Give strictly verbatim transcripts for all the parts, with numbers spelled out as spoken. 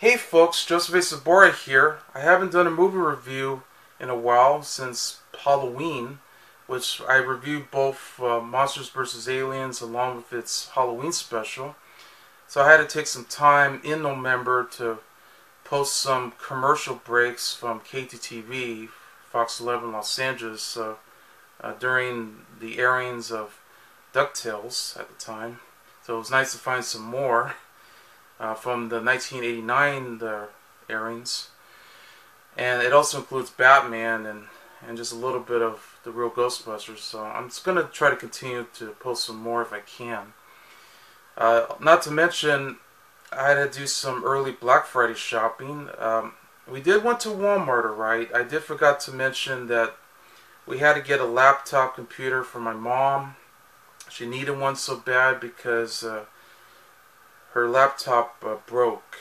Hey folks, Joseph A. Sobora here. I haven't done a movie review in a while since Halloween, which I reviewed both uh, Monsters versus. Aliens along with its Halloween special. So I had to take some time in November to post some commercial breaks from K T T V, Fox eleven Los Angeles, uh, uh, during the airings of DuckTales at the time. So it was nice to find some more. Uh, from the nineteen eighty-nine the airings, and it also includes Batman and and just a little bit of the real Ghostbusters. So I'm just gonna try to continue to post some more if I can. Uh, not to mention, I had to do some early Black Friday shopping. Um, we did went to Walmart, alright. I did forgot to mention that we had to get a laptop computer for my mom. She needed one so bad because. Uh, Her laptop uh, broke.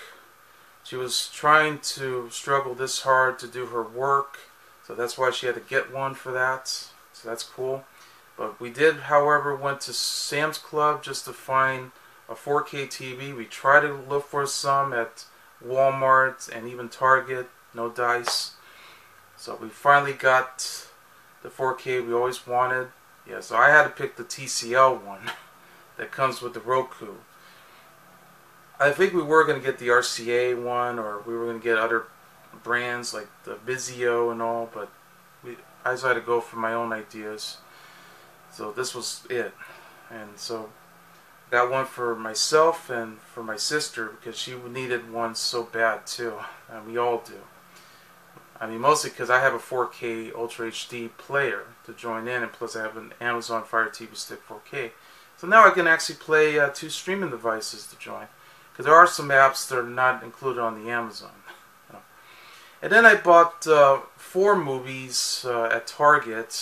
She was trying to struggle this hard to do her work, so that's why she had to get one for that. So that's cool. But we did, however, went to Sam's Club just to find a four K T V. We tried to look for some at Walmart and even Target. No dice. So we finally got the four K we always wanted. Yeah, so I had to pick the T C L one that comes with the Roku. I think we were going to get the R C A one, or we were going to get other brands like the Vizio and all, but we, I decided to go for my own ideas. So this was it. And so I got one for myself and for my sister because she needed one so bad too. And we all do. I mean, mostly because I have a four K Ultra H D player to join in, and plus I have an Amazon Fire T V Stick four K. So now I can actually play uh, two streaming devices to join. Because there are some apps that are not included on the Amazon. And then I bought uh, four movies uh, at Target.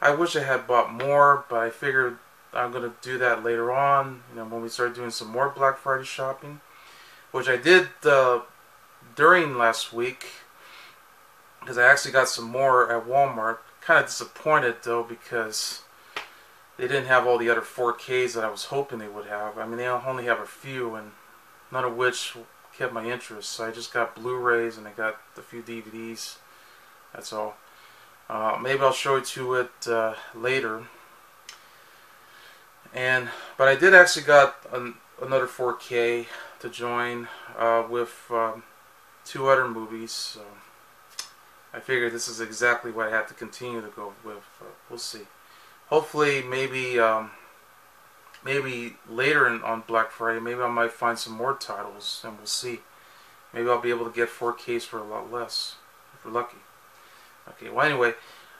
I wish I had bought more, but I figured I'm going to do that later on, you know, when we start doing some more Black Friday shopping, which I did uh, during last week, because I actually got some more at Walmart. Kind of disappointed though, because they didn't have all the other four Ks that I was hoping they would have. I mean, they only have a few, and none of which kept my interest, so I just got Blu-rays and I got a few D V Ds, that's all. Uh, maybe I'll show it to it uh, later. And but I did actually got an, another four K to join uh, with um, two other movies, so I figured this is exactly what I have to continue to go with. Uh, we'll see. Hopefully, maybe um, Maybe later in, on Black Friday, maybe I might find some more titles, and we'll see. Maybe I'll be able to get four Ks for a lot less, if we're lucky. Okay, well anyway,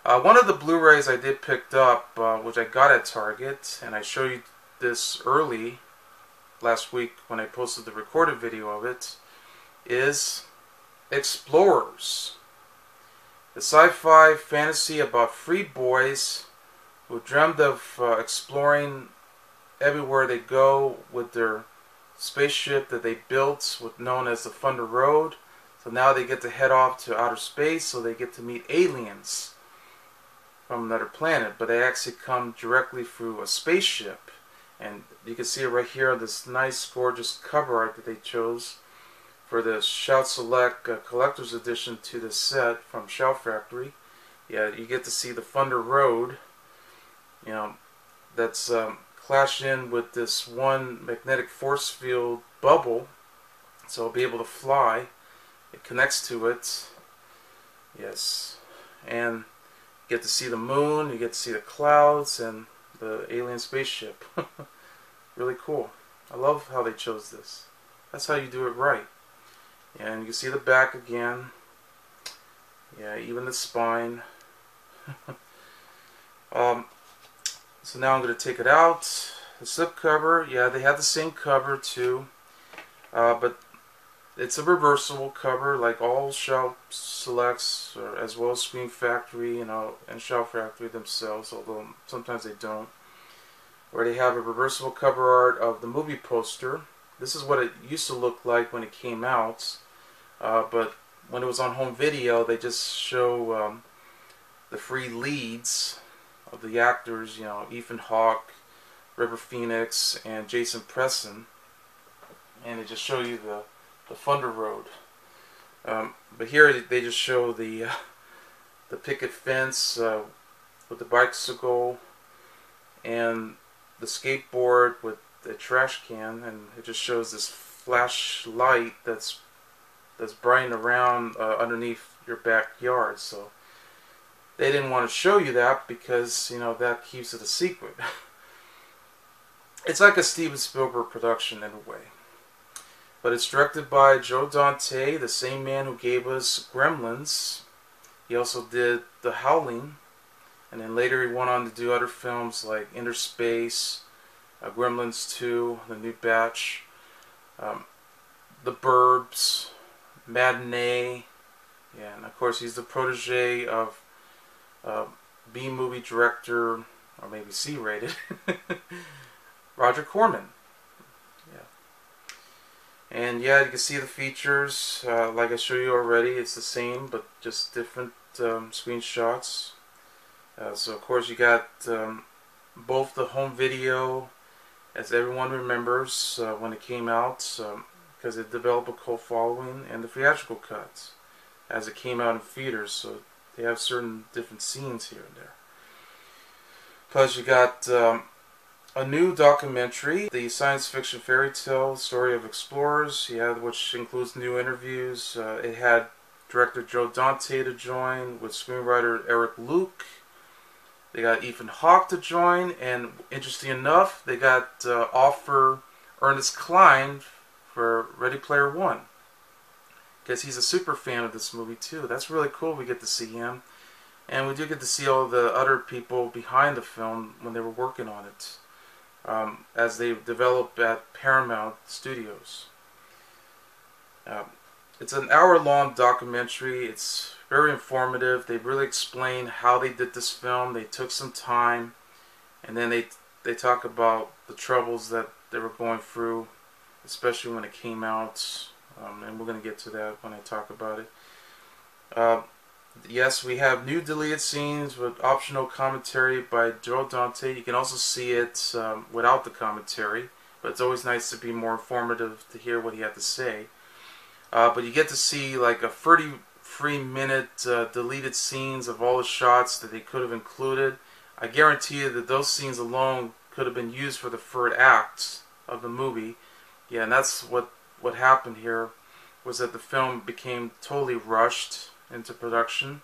uh, one of the Blu-rays I did pick up, uh, which I got at Target, and I showed you this early last week when I posted the recorded video of it, is Explorers. The sci-fi fantasy about three boys who dreamed of uh, exploring everywhere they go with their spaceship that they built, with known as the Thunder Road. So now they get to head off to outer space, so they get to meet aliens from another planet, but they actually come directly through a spaceship. And you can see it right here on this nice gorgeous cover art that they chose for the Shout Select uh, collector's edition to the set from Shout Factory. Yeah, you get to see the Thunder Road, you know, that's um, clash in with this one magnetic force field bubble, so I'll be able to fly. It connects to it, yes, and you get to see the moon, you get to see the clouds and the alien spaceship. Really cool. I love how they chose this. That's how you do it right. And you can see the back again, yeah, even the spine. um, So now I'm going to take it out. The slip cover, yeah, they had the same cover too, uh, but it's a reversible cover, like all Shout Selects, or as well as Screen Factory, you know, and Shout Factory themselves, although sometimes they don't. Where they have a reversible cover art of the movie poster. This is what it used to look like when it came out, uh, but when it was on home video, they just show um, the free leads of the actors, you know, Ethan Hawke, River Phoenix, and Jason Presson, and they just show you the the Thunder Road. Um, but here they just show the uh, the picket fence uh, with the bicycle and the skateboard with the trash can, and it just shows this flashlight that's that's brighting around uh, underneath your backyard. So they didn't want to show you that because, you know, that keeps it a secret. It's like a Steven Spielberg production in a way. But it's directed by Joe Dante, the same man who gave us Gremlins. He also did The Howling. And then later he went on to do other films like Inner Space, uh, Gremlins two, The New Batch, um, The Burbs, Matinee. Yeah, and of course he's the protege of uh, B-movie director, or maybe C-rated, Roger Corman. And yeah, you can see the features, uh, like I showed you already, it's the same, but just different um, screenshots. Uh, so of course you got um, both the home video, as everyone remembers uh, when it came out, um, because it developed a cult following, and the theatrical cut, as it came out in theaters, so they have certain different scenes here and there. Plus you got Um, a new documentary, the science fiction fairy tale story of Explorers, yeah, which includes new interviews. Uh, it had director Joe Dante to join, with screenwriter Eric Luke. They got Ethan Hawke to join, and interesting enough, they got uh, offer Ernest Cline for Ready Player One. Guess he's a super fan of this movie too. That's really cool. We get to see him, and we do get to see all the other people behind the film when they were working on it. Um, as they develop at Paramount Studios. Um, it's an hour-long documentary. It's very informative. They really explain how they did this film. They took some time, and then they they talk about the troubles that they were going through, especially when it came out. Um, and we're going to get to that when I talk about it. Uh, yes, we have new deleted scenes with optional commentary by Joe Dante. You can also see it um, without the commentary, but it's always nice to be more informative to hear what he had to say. Uh, but you get to see like a thirty-three minute uh, deleted scenes of all the shots that they could have included. I guarantee you that those scenes alone could have been used for the third act of the movie. Yeah, and that's what, what happened here, was that the film became totally rushed into production,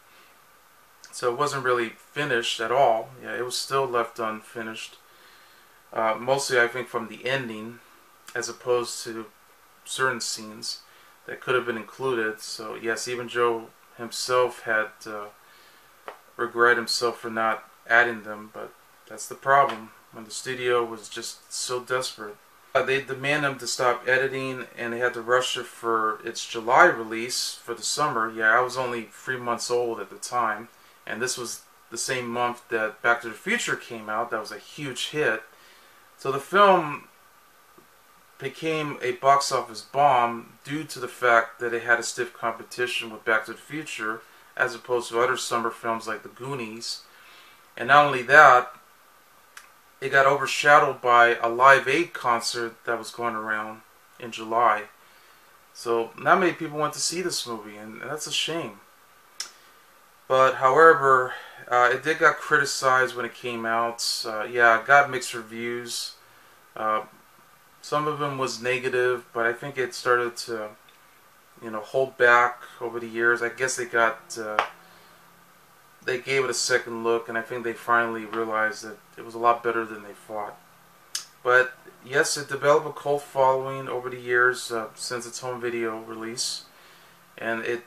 so it wasn't really finished at all. Yeah, it was still left unfinished, uh, mostly I think from the ending, as opposed to certain scenes that could have been included. So yes, even Joe himself had uh, regret himself for not adding them, but that's the problem when the studio was just so desperate. Uh, they demanded him to stop editing, and they had to rush it for its July release for the summer. Yeah, I was only three months old at the time, and this was the same month that Back to the Future came out. That was a huge hit. So the film became a box office bomb due to the fact that it had a stiff competition with Back to the Future, as opposed to other summer films like The Goonies. And not only that, it got overshadowed by a Live Aid concert that was going around in July. So not many people went to see this movie, and that's a shame. But however, uh, it did got criticized when it came out. Uh, yeah, it got mixed reviews. Uh, some of them was negative, but I think it started to, you know, hold back over the years. I guess they got... Uh, They gave it a second look, and I think they finally realized that it was a lot better than they thought. But yes, it developed a cult following over the years uh, since its home video release, and it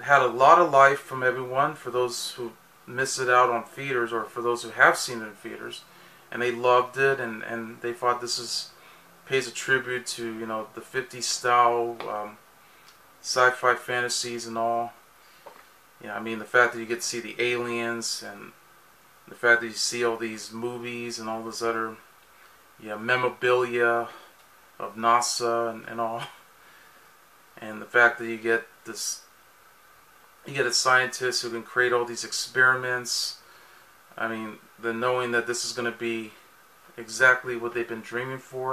had a lot of life from everyone, for those who missed it out on theaters, or for those who have seen it in theaters, and they loved it, and, and they thought this is pays a tribute to, you know, the fifties style um, sci-fi fantasies and all. Yeah, I mean, the fact that you get to see the aliens, and the fact that you see all these movies and all this other, yeah, memorabilia of NASA and, and all, and the fact that you get this, you get a scientist who can create all these experiments. I mean, the knowing that this is going to be exactly what they've been dreaming for,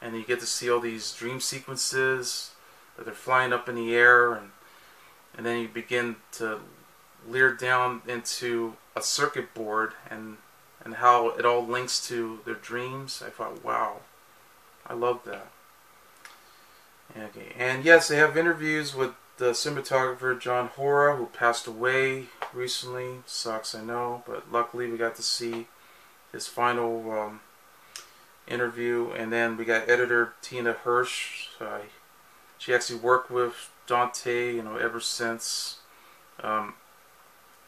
and you get to see all these dream sequences, they're flying up in the air, and and then you begin to leer down into a circuit board and and how it all links to their dreams. I thought, wow, I love that. Okay, and yes, they have interviews with the cinematographer John Hora, who passed away recently. Sucks, I know, but luckily we got to see his final um, interview. And then we got editor Tina Hirsch. Uh, she actually worked with Dante, you know, ever since um,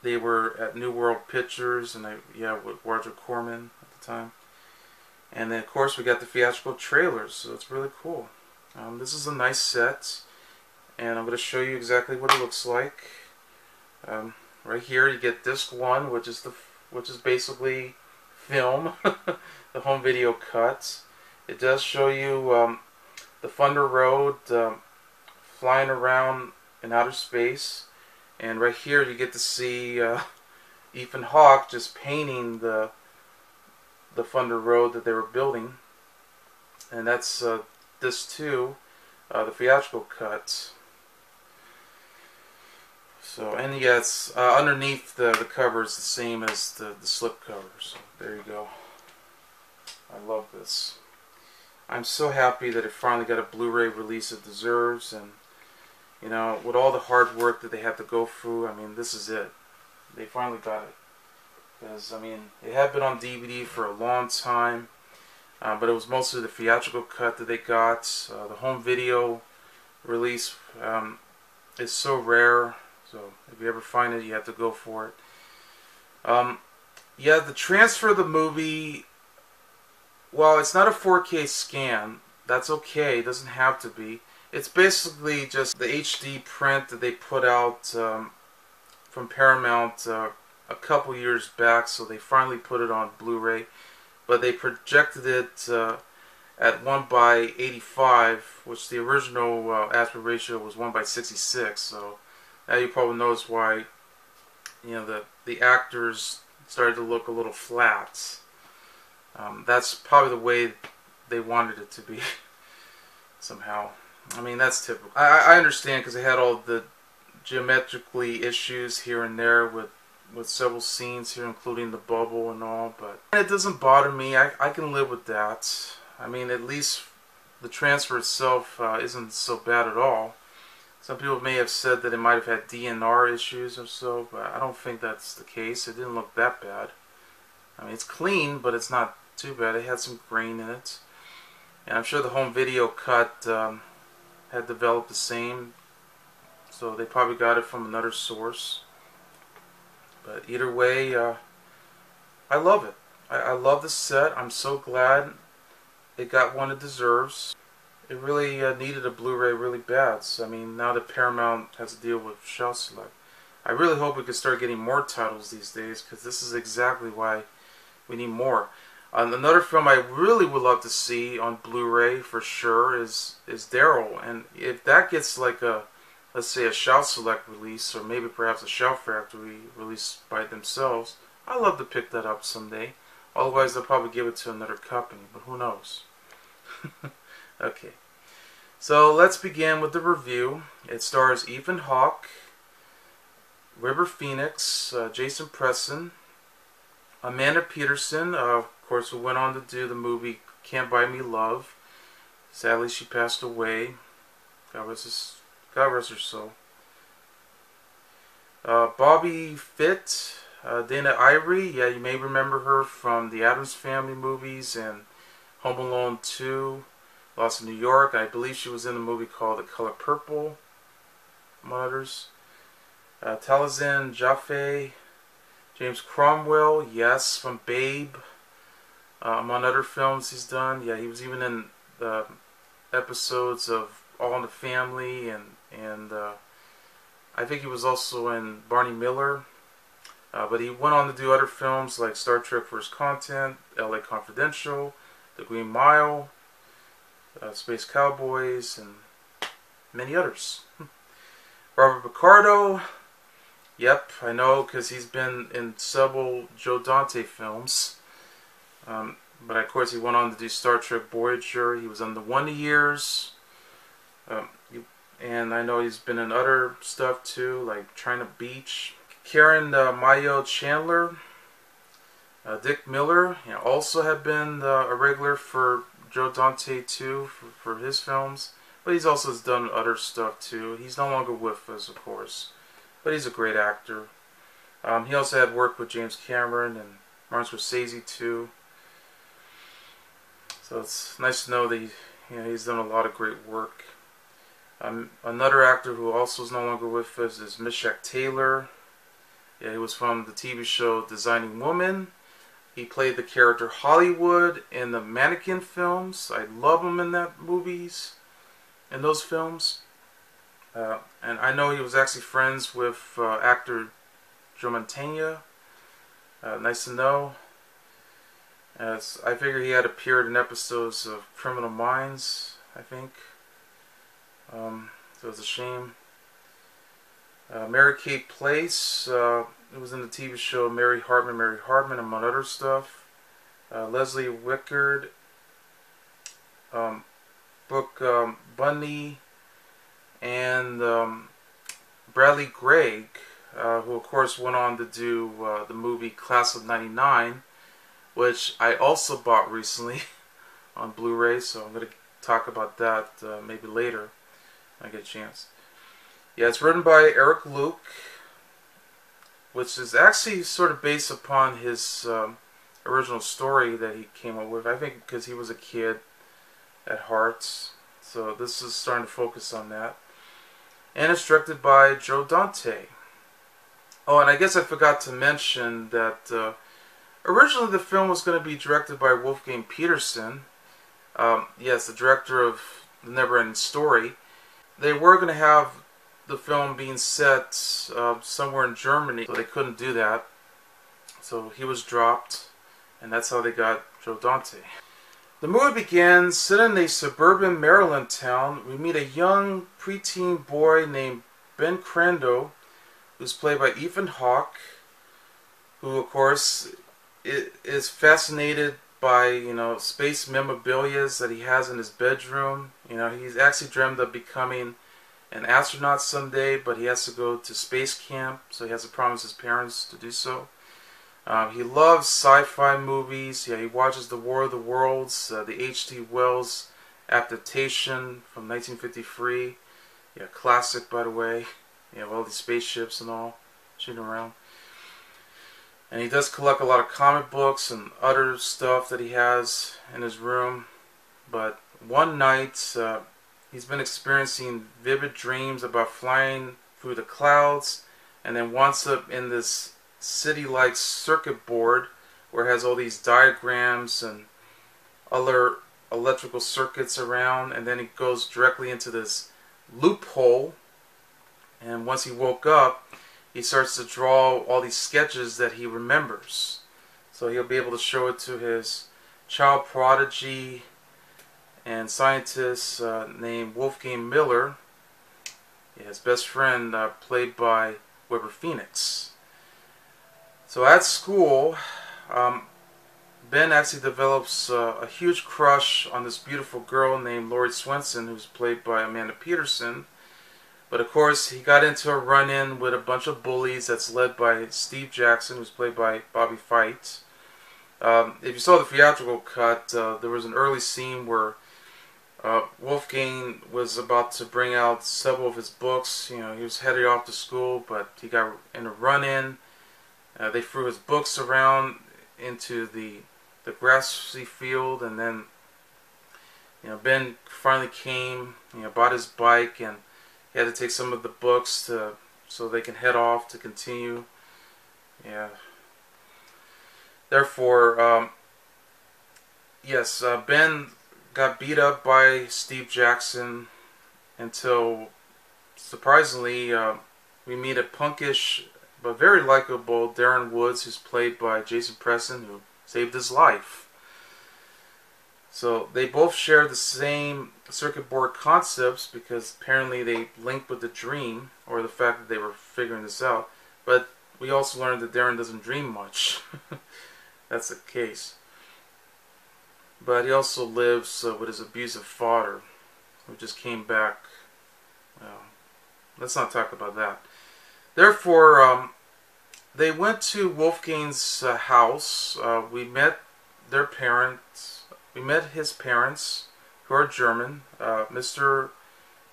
they were at New World Pictures, and I, yeah, with Roger Corman at the time. And then of course we got the theatrical trailers, so it's really cool. Um, this is a nice set, and I'm going to show you exactly what it looks like. Um, right here, you get disc one, which is the which is basically film, the home video cut. It does show you um, the Thunder Road um, flying around in outer space, and right here you get to see uh, Ethan Hawke just painting the the Thunder Road that they were building, and that's. Uh, This too, uh, the theatrical cut. So, and yes, uh, underneath the, the cover is the same as the, the slip cover. So, there you go. I love this. I'm so happy that it finally got a Blu-ray release it deserves, and you know, with all the hard work that they had to go through, I mean, this is it. They finally got it. Because, I mean, it had been on D V D for a long time. Uh, but it was mostly the theatrical cut that they got. Uh, the home video release um, is so rare, so if you ever find it, you have to go for it. Um, yeah, the transfer of the movie, well, it's not a four K scan. That's okay. It doesn't have to be. It's basically just the H D print that they put out um, from Paramount uh, a couple years back, so they finally put it on Blu-ray. But they projected it uh, at one by eighty-five, which the original uh, aspect ratio was one by sixty-six. So now you probably notice why, you know, the the actors started to look a little flat. Um, that's probably the way they wanted it to be. Somehow, I mean, that's typical. I, I understand, because they had all the geometrically issues here and there with. with several scenes here, including the bubble and all, but it doesn't bother me. I, I can live with that. I mean, at least the transfer itself uh, isn't so bad at all. Some people may have said that it might have had D N R issues or so, but I don't think that's the case. It didn't look that bad. I mean, it's clean, but it's not too bad. It had some grain in it. And I'm sure the home video cut um, had developed the same, so they probably got it from another source. But either way, uh, I love it. I, I love the set. I'm so glad it got one it deserves. It really uh, needed a Blu-ray really bad. So, I mean, now that Paramount has to deal with Shout Select, I really hope we can start getting more titles these days, because this is exactly why we need more. Uh, another film I really would love to see on Blu-ray for sure is is Daryl, and if that gets like a let's say a Shout Select release, or maybe perhaps a Shout Factory release by themselves, I'd love to pick that up someday. Otherwise, they'll probably give it to another company, but who knows? Okay. So, let's begin with the review. It stars Ethan Hawke, River Phoenix, uh, Jason Presson, Amanda Peterson, uh, of course, who went on to do the movie Can't Buy Me Love. Sadly, she passed away. God rest his... God rest her soul. Uh, Bobby Fite, uh, Dana Ivey, yeah, you may remember her from the Addams Family movies and Home Alone two, Lost in New York. I believe she was in a movie called The Color Purple, among others. Uh, Talizin Jaffe, James Cromwell, yes, from Babe, uh, among other films he's done. Yeah, he was even in the episodes of All in the Family, and and uh, I think he was also in Barney Miller, uh, but he went on to do other films like Star Trek First Contact, L A Confidential, The Green Mile, uh, Space Cowboys, and many others. Robert Picardo, yep, I know, because he's been in several Joe Dante films, um, but of course he went on to do Star Trek Voyager. He was on the Wonder Years. Um, And I know he's been in other stuff too, like China Beach. Karen uh, Mayo Chandler, uh, Dick Miller, you know, also have been uh, a regular for Joe Dante too, for, for his films. But he's also done other stuff too. He's no longer with us, of course. But he's a great actor. Um, he also had work with James Cameron and Martin Scorsese too. So it's nice to know that he, you know, he's done a lot of great work. Um, another actor who also is no longer with us is Meshach Taylor. Yeah, he was from the T V show Designing Woman. He played the character Hollywood in the Mannequin films. I love him in that movies, in those films. Uh, and I know he was actually friends with uh, actor Joe Mantegna. Uh, nice to know. As I figure he had appeared in episodes of Criminal Minds, I think. Um, so it's a shame. Uh, Mary Kay Place, uh, it was in the T V show Mary Hartman, Mary Hartman, among other stuff. Uh, Leslie Wickard, um, Brooke um, Bundy, and um, Bradley Gregg, uh, who of course went on to do uh, the movie Class of ninety-nine, which I also bought recently on Blu-ray, so I'm going to talk about that uh, maybe later when I get a chance. Yeah, it's written by Eric Luke, which is actually sort of based upon his um, original story that he came up with, I think, because he was a kid at heart. So this is starting to focus on that. And it's directed by Joe Dante. Oh, and I guess I forgot to mention that uh, originally the film was going to be directed by Wolfgang Peterson. Um, yes, the director of The Neverending Story. They were going to have the film being set uh, somewhere in Germany, so they couldn't do that, so he was dropped, and that's how they got Joe Dante. The movie begins, set in a suburban Maryland town. We meet a young preteen boy named Ben Crando, who's played by Ethan Hawke, who of course is fascinated by, you know, space memorabilia that he has in his bedroom. You know, he's actually dreamed of becoming an astronaut someday, but he has to go to space camp, so he has to promise his parents to do so. Um, he loves sci-fi movies. Yeah, he watches The War of the Worlds, uh, the H G Wells adaptation from nineteen fifty-three. Yeah, classic, by the way. You have all these spaceships and all shooting around. And he does collect a lot of comic books and other stuff that he has in his room. But one night, uh, he's been experiencing vivid dreams about flying through the clouds, and then winds up in this city-like circuit board where it has all these diagrams and other electrical circuits around, and then he goes directly into this loophole. And once he woke up, he starts to draw all these sketches that he remembers. So he'll be able to show it to his child prodigy and scientist uh, named Wolfgang Miller, his best friend, uh, played by River Phoenix. So at school, um, Ben actually develops uh, a huge crush on this beautiful girl named Laurie Swenson, who's played by Amanda Peterson. But of course, he got into a run-in with a bunch of bullies that's led by Steve Jackson, who's played by Bobby Fite. Um, if you saw the theatrical cut, uh, there was an early scene where Uh, Wolfgang was about to bring out several of his books. You know, he was headed off to school, but he got in a run-in. Uh, they threw his books around into the the grassy field, and then, you know, Ben finally came. You know, bought his bike, and he had to take some of the books to so they can head off to continue. Yeah. Therefore, um, yes, uh, Ben got beat up by Steve Jackson until, surprisingly, uh, we meet a punkish but very likable Darren Woods, who's played by Jason Presson, who saved his life. So they both share the same circuit board concepts because apparently they linked with the dream, or the fact that they were figuring this out. But we also learned that Darren doesn't dream much. That's the case. But he also lives uh, with his abusive father, who just came back Oh, let's not talk about that. Therefore, um, they went to Wolfgang's uh, house. Uh, we met their parents. We met his parents, who are German. Uh, Mister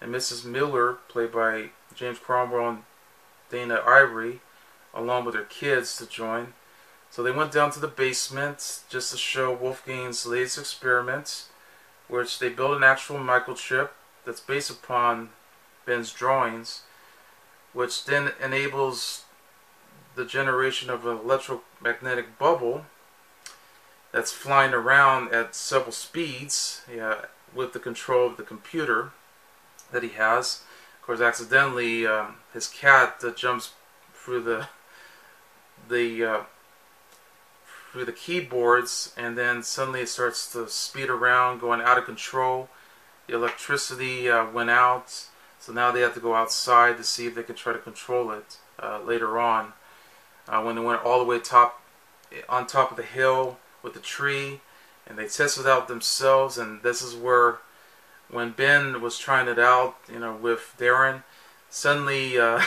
and Missus Miller, played by James Cromwell and Dana Ivey, along with their kids to join. So they went down to the basement just to show Wolfgang's latest experiments, which they built an actual microchip that's based upon Ben's drawings, which then enables the generation of an electromagnetic bubble that's flying around at several speeds, yeah, with the control of the computer that he has. Of course, accidentally, uh, his cat uh, jumps through the the uh, through the keyboards, and then suddenly it starts to speed around, going out of control. The electricity uh, went out, so now they have to go outside to see if they can try to control it uh, later on. Uh, when they went all the way top on top of the hill with the tree, and they tested it out themselves, and this is where, when Ben was trying it out, you know, with Darren, suddenly uh,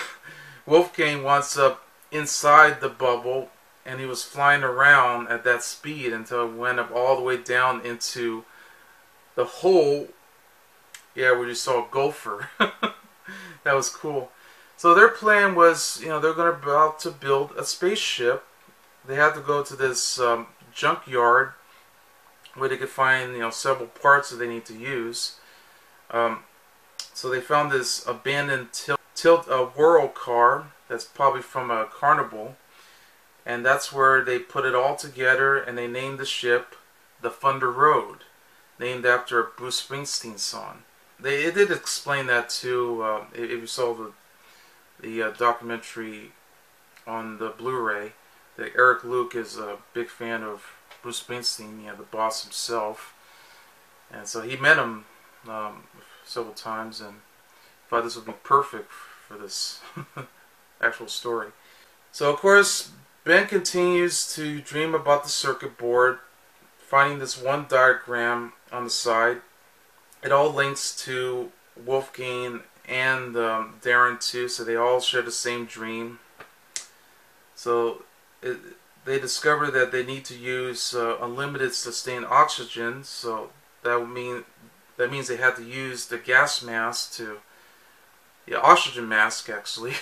Wolfgang wants up inside the bubble, and he was flying around at that speed until it went up all the way down into the hole. Yeah, where you saw a gopher. That was cool. So their plan was, you know, they're going to about to build a spaceship. They had to go to this um, junkyard where they could find, you know, several parts that they need to use. Um, so they found this abandoned tilt, tilt a whirl car that's probably from a carnival. And that's where they put it all together, and they named the ship the Thunder Road, named after a Bruce Springsteen song. They it did explain that too, uh, if you saw the, the uh, documentary on the Blu-ray, that Eric Luke is a big fan of Bruce Springsteen, you know, the boss himself. And so he met him um, several times, and thought this would be perfect for this actual story. So of course, Ben continues to dream about the circuit board, finding this one diagram on the side. It all links to Wolfgang and um, Darren too, so they all share the same dream. So it, they discover that they need to use uh, unlimited sustained oxygen, so that would mean that means they had to use the gas mask to the yeah, oxygen mask actually.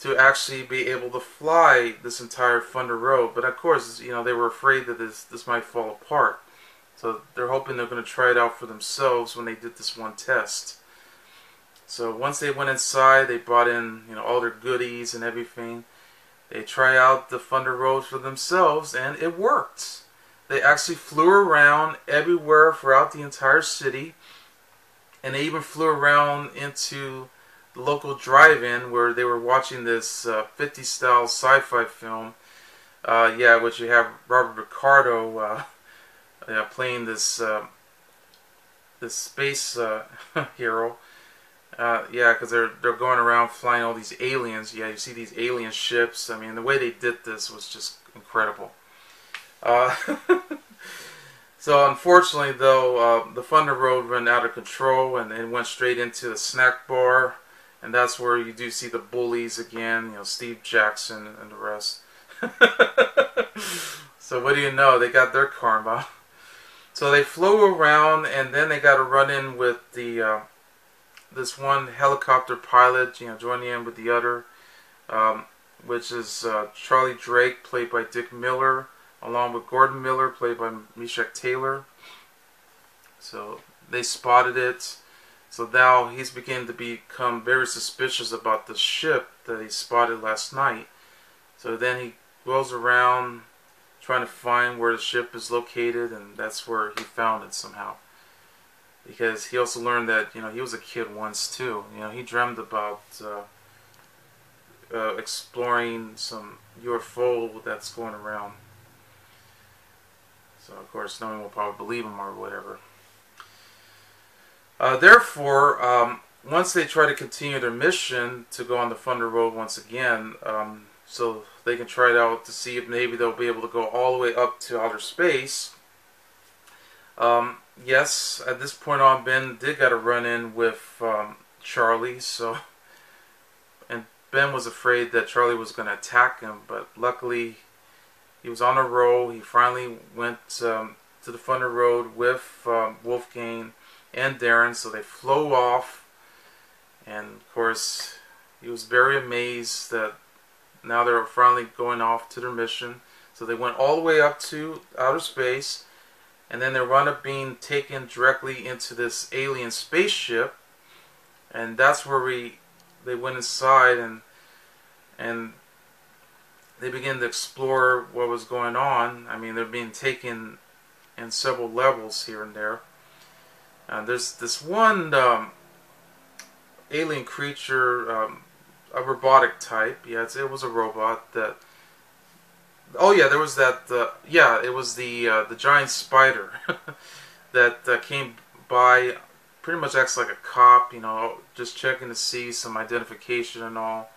to actually be able to fly this entire Thunder Road. But of course, you know, they were afraid that this this might fall apart. So they're hoping they're going to try it out for themselves when they did this one test. So once they went inside, they brought in, you know, all their goodies and everything. They try out the Thunder Road for themselves, and it worked. They actually flew around everywhere throughout the entire city, and they even flew around into the local drive-in where they were watching this uh, fifties-style sci-fi film, uh, yeah, which you have Robert Picardo uh, yeah, playing this uh, this space uh, hero, uh, yeah, because they're they're going around flying all these aliens. Yeah, you see these alien ships. I mean, the way they did this was just incredible. Uh, So unfortunately, though, uh, the Thunder Road ran out of control, and it went straight into the snack bar. And that's where you do see the bullies again, you know, Steve Jackson and the rest. So what do you know? They got their karma. So they flew around, and then they got to run in with the uh, this one helicopter pilot, you know, joining in with the other, um, which is uh, Charlie Drake, played by Dick Miller, along with Gordon Miller, played by Meshach Taylor. So they spotted it. So now he's beginning to become very suspicious about the ship that he spotted last night. So then he goes around trying to find where the ship is located, and that's where he found it somehow. Because he also learned that, you know, he was a kid once too. You know, he dreamed about uh, uh, exploring some U F O that's going around. So of course, no one will probably believe him or whatever. Uh, therefore, um, once they try to continue their mission to go on the Thunder Road once again, um, so they can try it out to see if maybe they'll be able to go all the way up to outer space. Um, yes, at this point on, Ben did got to run in with um, Charlie, so, and Ben was afraid that Charlie was going to attack him, but luckily he was on a roll. He finally went um, to the Thunder Road with um, Wolfgang and Darren, so they flew off, and of course he was very amazed that now they're finally going off to their mission. So they went all the way up to outer space, and then they wound up being taken directly into this alien spaceship, and that's where we they went inside and and they began to explore what was going on. I mean, they're being taken in several levels here and there. Uh, there's this one um, alien creature, um, a robotic type. Yeah, it's, it was a robot that. Oh yeah, there was that. Uh, yeah, it was the uh, the giant spider that uh, came by. Pretty much acts like a cop, you know, just checking to see some identification and all.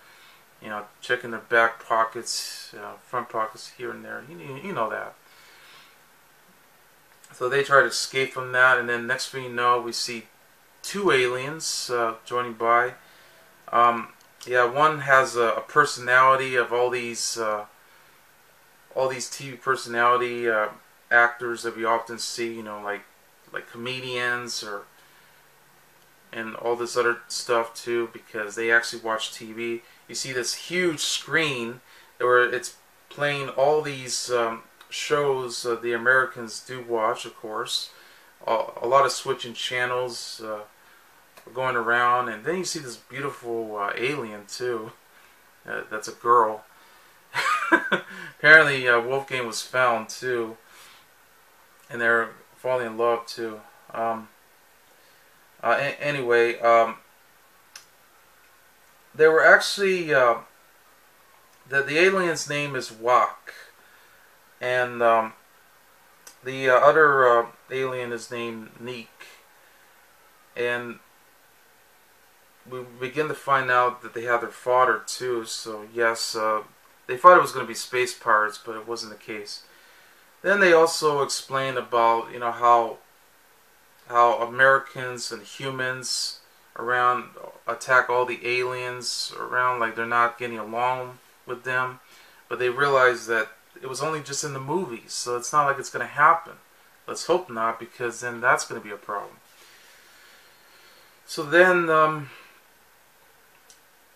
You know, checking their back pockets, you know, front pockets here and there. You, you know that. So they try to escape from that, and then next thing you know, we see two aliens uh, joining by. Um, yeah, one has a, a personality of all these uh, all these T V personality uh, actors that we often see, you know, like like comedians or and all this other stuff too, because they actually watch T V. You see this huge screen where it's playing all these um, shows uh, the Americans do watch, of course. Uh, a lot of switching channels uh, going around, and then you see this beautiful uh, alien too. Uh, that's a girl. Apparently uh, Wolfgang was found too, and they're falling in love too. Um, uh, anyway, um, they were actually uh, the the alien's name is Wak. And um, the uh, other uh, alien is named Neek. And we begin to find out that they have their fodder too. So yes, uh, they thought it was going to be space pirates, but it wasn't the case. Then they also explained about, you know, how how Americans and humans around attack all the aliens around, like they're not getting along with them. But they realize that it was only just in the movies, so it's not like it's going to happen. Let's hope not, because then that's going to be a problem. So then, um,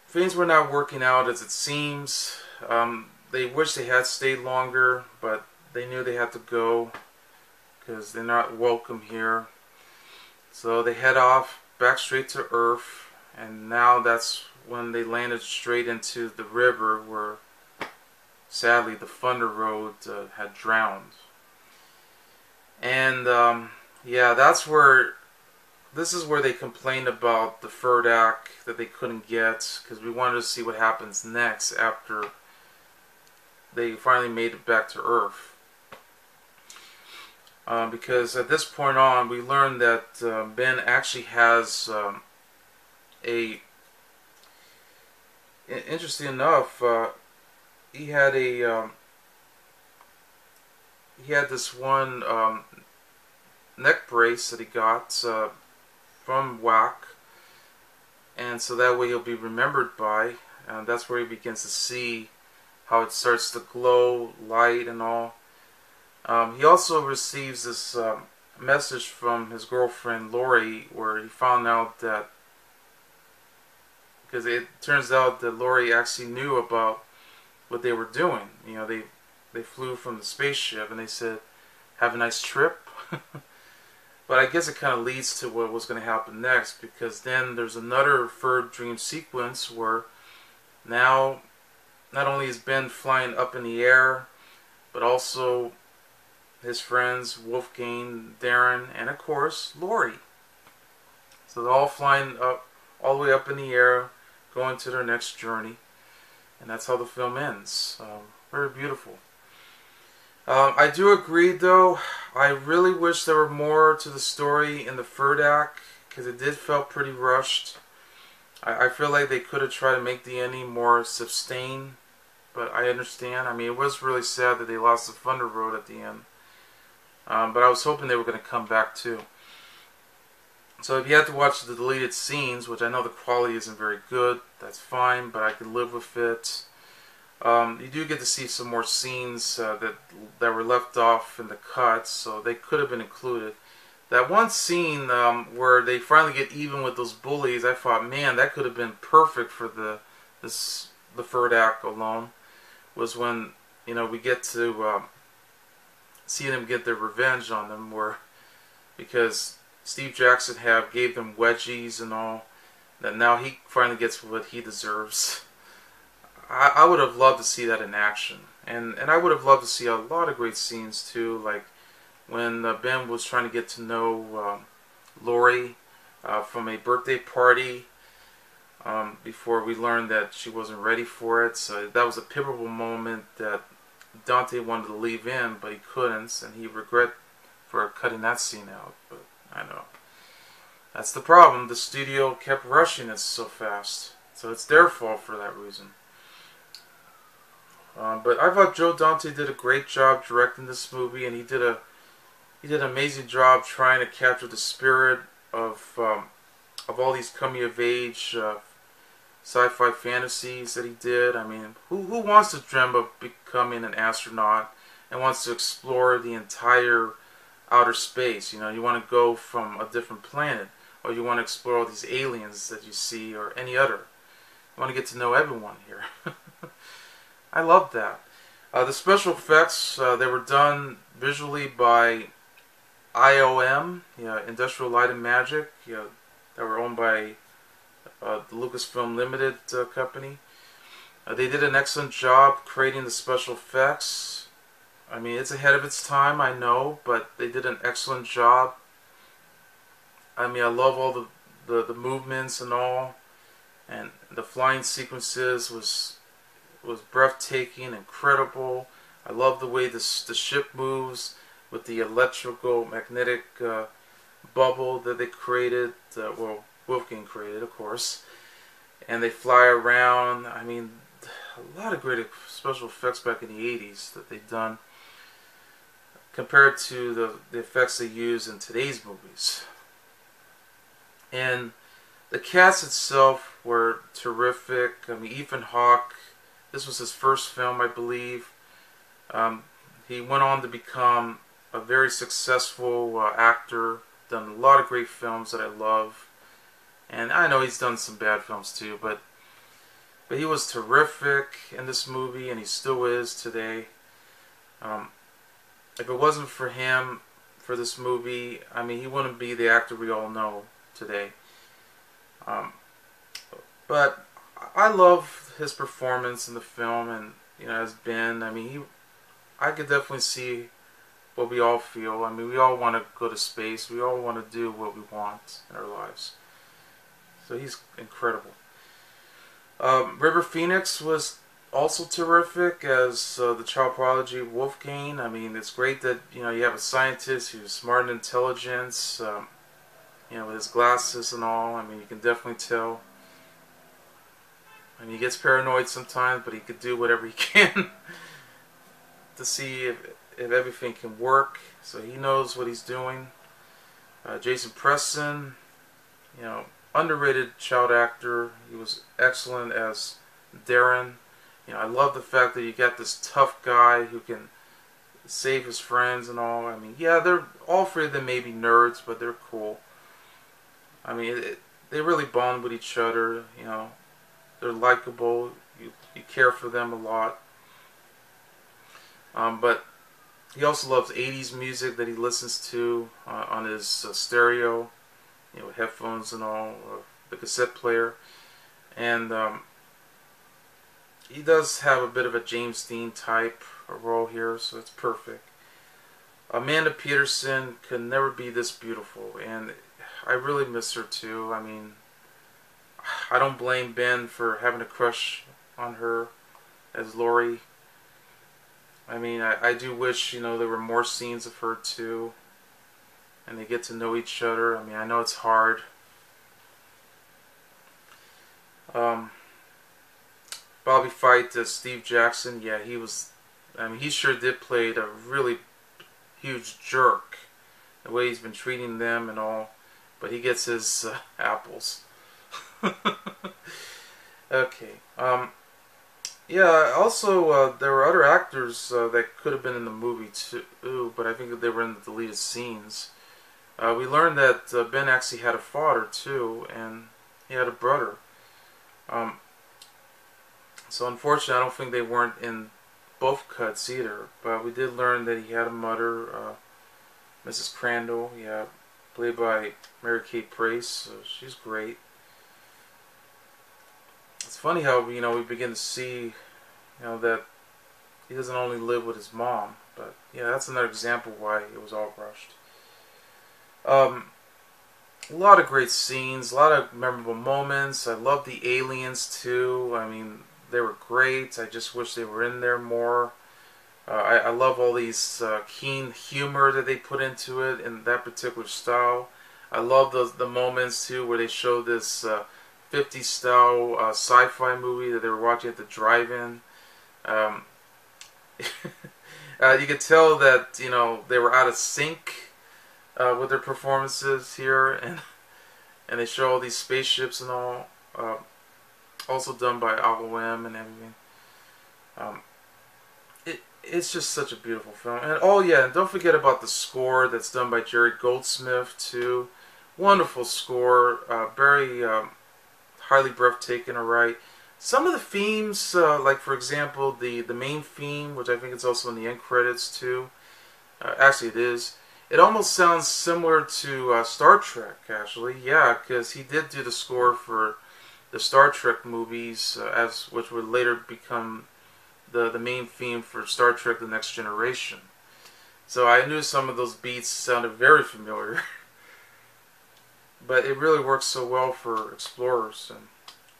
things were not working out as it seems. Um, they wish they had stayed longer, but they knew they had to go, because they're not welcome here. So they head off back straight to Earth, and now that's when they landed straight into the river where, sadly, the Thunder Road uh, had drowned. And um, yeah, that's where this is where they complained about the third act that they couldn't get, because we wanted to see what happens next after they finally made it back to Earth. Uh, because at this point on, we learned that uh, Ben actually has um, a interesting enough. Uh, He had a um, he had this one um, neck brace that he got uh, from Wak, and so that way he'll be remembered by. And that's where he begins to see how it starts to glow, light, and all. Um, he also receives this um, message from his girlfriend Lori, where he found out that, because it turns out that Lori actually knew about what they were doing. You know, they they flew from the spaceship and they said, "Have a nice trip." But I guess it kind of leads to what was going to happen next, because then there's another third dream sequence where now not only is Ben flying up in the air, but also his friends Wolfgang, Darren, and of course Lori. So they're all flying up all the way up in the air, going to their next journey. And that's how the film ends. Um, very beautiful. Um, I do agree, though. I really wish there were more to the story in the third act, because it did feel pretty rushed. I, I feel like they could have tried to make the ending more sustained, but I understand. I mean, it was really sad that they lost the Thunder Road at the end. Um, but I was hoping they were going to come back, too. So if you have to watch the deleted scenes, which I know the quality isn't very good, that's fine, but I can live with it. Um, you do get to see some more scenes uh, that that were left off in the cuts, so they could have been included. That one scene um, where they finally get even with those bullies, I thought, man, that could have been perfect for the this the third act alone. Was when you know we get to um, see them get their revenge on them, where because Steve Jackson have gave them wedgies and all, that now he finally gets what he deserves. I, I would have loved to see that in action, and and I would have loved to see a lot of great scenes too, like when uh, Ben was trying to get to know um, Lori uh, from a birthday party um, before we learned that she wasn't ready for it. So that was a pivotal moment that Dante wanted to leave in, but he couldn't, and he regret for cutting that scene out. But I know that's the problem. The studio kept rushing it so fast, so it's their fault for that reason. Um, but I thought Joe Dante did a great job directing this movie, and he did a he did an amazing job trying to capture the spirit of um, of all these coming of age uh, sci-fi fantasies that he did. I mean, who who wants to dream of becoming an astronaut and wants to explore the entire outer space? You know, you want to go from a different planet, or you want to explore all these aliens that you see, or any other. You want to get to know everyone here. I love that. Uh, the special effects, uh, they were done visually by I O M, yeah, Industrial Light and Magic, yeah, that were owned by uh, the Lucasfilm Limited uh, company. Uh, they did an excellent job creating the special effects. I mean, it's ahead of its time, I know, but they did an excellent job. I mean, I love all the, the, the movements and all, and the flying sequences was... was breathtaking, incredible. I love the way this, the ship moves with the electrical magnetic uh, bubble that they created, uh, well, Wilkin created, of course, and they fly around. I mean, a lot of great special effects back in the eighties that they've done compared to the, the effects they use in today's movies. And the cast itself were terrific. I mean, Ethan Hawke, this was his first film, I believe. Um, he went on to become a very successful uh, actor, done a lot of great films that I love. And I know he's done some bad films too, but but he was terrific in this movie, and he still is today. Um, if it wasn't for him, for this movie, I mean, he wouldn't be the actor we all know today. Um, but I love his performance in the film, and you know, as Ben, I mean, he, I could definitely see what we all feel. I mean, we all want to go to space. We all want to do what we want in our lives. So he's incredible. Um, River Phoenix was also terrific as uh, the child prodigy Wolfgang. I mean, it's great that you know you have a scientist who's smart and intelligent. Um, you know, with his glasses and all. I mean, you can definitely tell. I mean, he gets paranoid sometimes, but he could do whatever he can to see if, if everything can work. So he knows what he's doing. Uh, Jason Presson, you know, underrated child actor. He was excellent as Darren. You know, I love the fact that you got this tough guy who can save his friends and all. I mean, yeah, they're all three of them may be nerds, but they're cool. I mean, it, they really bond with each other, you know. They're likable. You, you care for them a lot. Um, but he also loves eighties music that he listens to uh, on his uh, stereo, you know, headphones and all, or the cassette player. And um, he does have a bit of a James Dean type role here, so it's perfect. Amanda Peterson could never be this beautiful, and I really miss her too. I mean, I don't blame Ben for having a crush on her as Lori. I mean, I, I do wish, you know, there were more scenes of her too, and they get to know each other. I mean, I know it's hard. Um, Bobby Fite as Steve Jackson, yeah, he was, I mean, he sure did play a really huge jerk, the way he's been treating them and all. But he gets his uh, apples. Okay. Um, yeah, also, uh, there were other actors uh, that could have been in the movie, too, but I think they were in the deleted scenes. Uh, we learned that uh, Ben actually had a father, too, and he had a brother. Um, so, unfortunately, I don't think they weren't in both cuts, either. But we did learn that he had a mother, uh, Missus Crandall, yeah, played by Mary Kay Place. So she's great. It's funny how, you know, we begin to see, you know, that he doesn't only live with his mom. But, yeah, that's another example why it was all rushed. Um, a lot of great scenes, a lot of memorable moments. I love the aliens, too. I mean, they were great. I just wish they were in there more. Uh, I, I love all these uh, keen humor that they put into it in that particular style. I love the, the moments, too, where they show this... Uh, fifties style uh, sci-fi movie that they were watching at the drive-in. Um, uh, you could tell that, you know, they were out of sync uh, with their performances here, and and they show all these spaceships and all, uh, also done by R O M and everything. Um, it it's just such a beautiful film, and oh yeah, and don't forget about the score that's done by Jerry Goldsmith too. Wonderful score, uh, very. Um, highly breathtaking, alright. Some of the themes, uh, like for example, the, the main theme, which I think it's also in the end credits too, uh, actually it is, it almost sounds similar to uh, Star Trek, actually, yeah, because he did do the score for the Star Trek movies, uh, as which would later become the, the main theme for Star Trek The Next Generation. So I knew some of those beats sounded very familiar. But it really works so well for Explorers, and,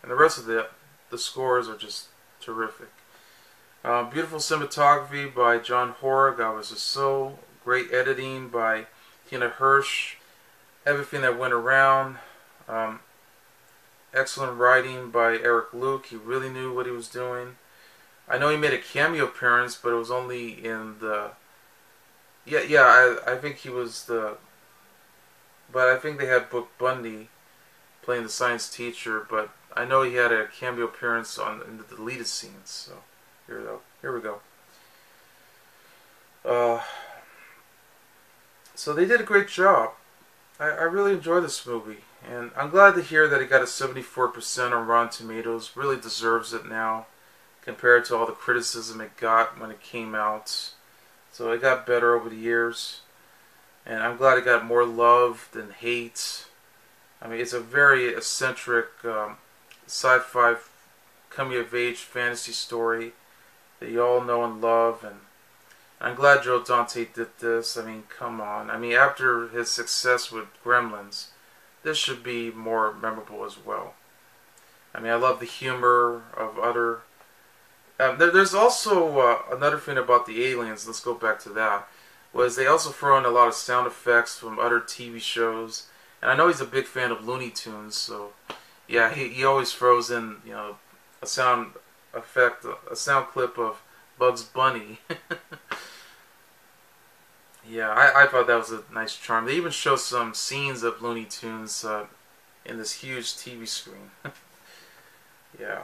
and the rest of the the scores are just terrific. Uh, beautiful cinematography by John Horror, God was his soul. Great editing by Tina Hirsch. Everything that went around. Um, excellent writing by Eric Luke. He really knew what he was doing. I know he made a cameo appearance, but it was only in the. Yeah, yeah. I I think he was the. But I think they had Book Bundy playing the science teacher, but I know he had a cameo appearance on in the deleted scenes. So here we go. Here we go. Uh, so they did a great job. I, I really enjoy this movie, and I'm glad to hear that it got a seventy-four percent on Rotten Tomatoes. Really deserves it now, compared to all the criticism it got when it came out. So it got better over the years. And I'm glad it got more love than hate. I mean, it's a very eccentric um, sci-fi coming-of-age fantasy story that you all know and love. And I'm glad Joe Dante did this. I mean, come on. I mean, after his success with Gremlins, this should be more memorable as well. I mean, I love the humor of other... Um, there, there's also uh, another thing about the aliens. Let's go back to that. Was they also throw in a lot of sound effects from other T V shows. And I know he's a big fan of Looney Tunes, so yeah, he, he always throws in, you know, a sound effect, a sound clip of Bugs Bunny. Yeah, I, I thought that was a nice charm. They even show some scenes of Looney Tunes uh, in this huge T V screen. Yeah.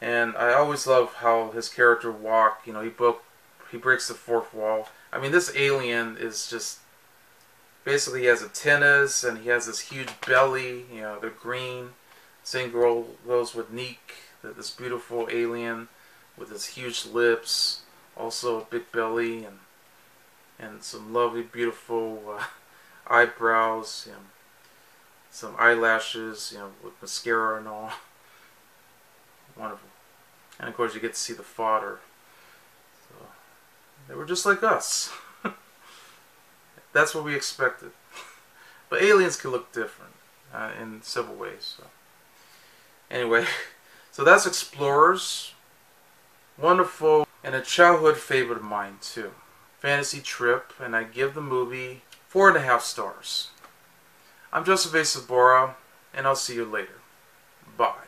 And I always love how his character walked, you know, he broke He breaks the fourth wall. I mean, this alien is just... Basically, he has antennas, and he has this huge belly. You know, they're green. Same goes with Neek, this beautiful alien with his huge lips. Also, a big belly, and and some lovely, beautiful uh, eyebrows. You know, some eyelashes, you know, with mascara and all. Wonderful. And, of course, you get to see the fodder. They were just like us. That's what we expected. But aliens can look different uh, in several ways. So. Anyway, so that's Explorers. Wonderful, and a childhood favorite of mine too. Fantasy Trip, and I give the movie four and a half stars. I'm Joseph A. Sobora, and I'll see you later. Bye.